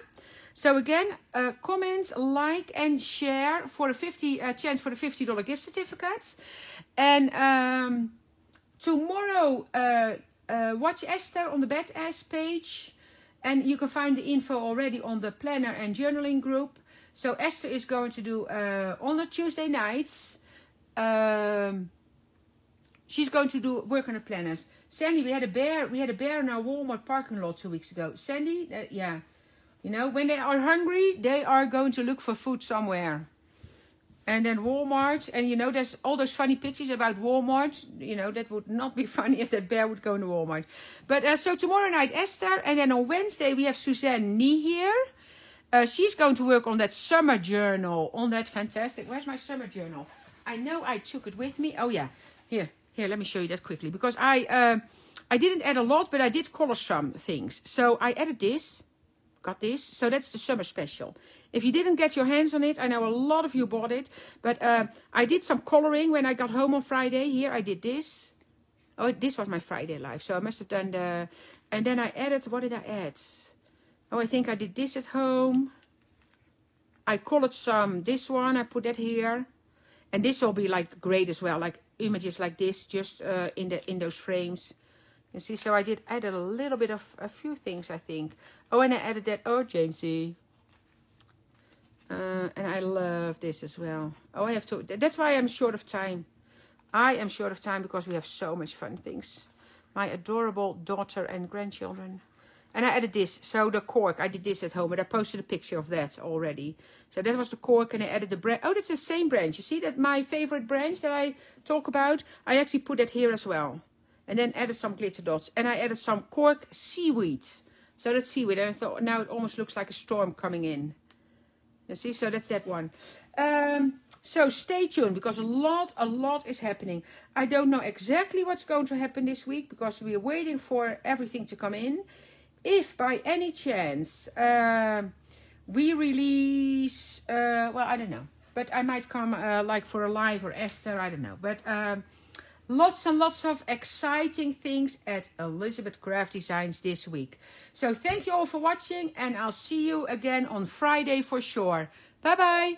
So again, uh, comment, like and share for the fifty uh, chance for the fifty dollar gift certificates. And um, tomorrow, uh, uh, watch Esther on the Badass page. And you can find the info already on the Planner and Journaling group. So Esther is going to do, uh, on the Tuesday nights... Um, She's going to do work on the planners. Sandy, we had a bear. We had a bear in our Walmart parking lot two weeks ago. Sandy, uh, yeah, You know, when they are hungry, they are going to look for food somewhere. And then Walmart, and you know, there's all those funny pictures about Walmart. You know, that would not be funny if that bear would go into Walmart. But uh, so tomorrow night, Esther, and then on Wednesday we have Suzanne Nee here. Uh, she's going to work on that summer journal, on that fantastic. Where's my summer journal? I know I took it with me. Oh yeah, here, here. Let me show you that quickly because I, uh, I didn't add a lot, but I did color some things. So I added this. Got this, so that's the summer special. If you didn't get your hands on it, I know a lot of you bought it, but uh, I did some coloring when I got home on Friday. Here I did this. Oh, this was my Friday live, so I must have done the, and then I added, what did I add? Oh, I think I did this at home. I colored some, this one, I put that here. And this will be like great as well, like images like this, just uh, in the in those frames. You see, so I did added a little bit of a few things, I think. Oh, and I added that. Oh, Jamesy. Uh, and I love this as well. Oh, I have to. That's why I'm short of time. I am short of time because we have so much fun things. My adorable daughter and grandchildren. And I added this. So the cork. I did this at home, but I posted a picture of that already. So that was the cork, and I added the branch. Oh, that's the same branch. You see that my favorite branch that I talk about? I actually put that here as well. And then added some glitter dots. And I added some cork seaweed. So that's seaweed. And I thought, now it almost looks like a storm coming in. You see? So that's that one. Um, so stay tuned. Because a lot, a lot is happening. I don't know exactly what's going to happen this week. Because we are waiting for everything to come in. If by any chance uh, we release... Uh, well, I don't know. But I might come uh, like for a live or Esther. I don't know. But... Um, Lots and lots of exciting things at Elizabeth Craft Designs this week. So thank you all for watching, and I'll see you again on Friday for sure. Bye-bye.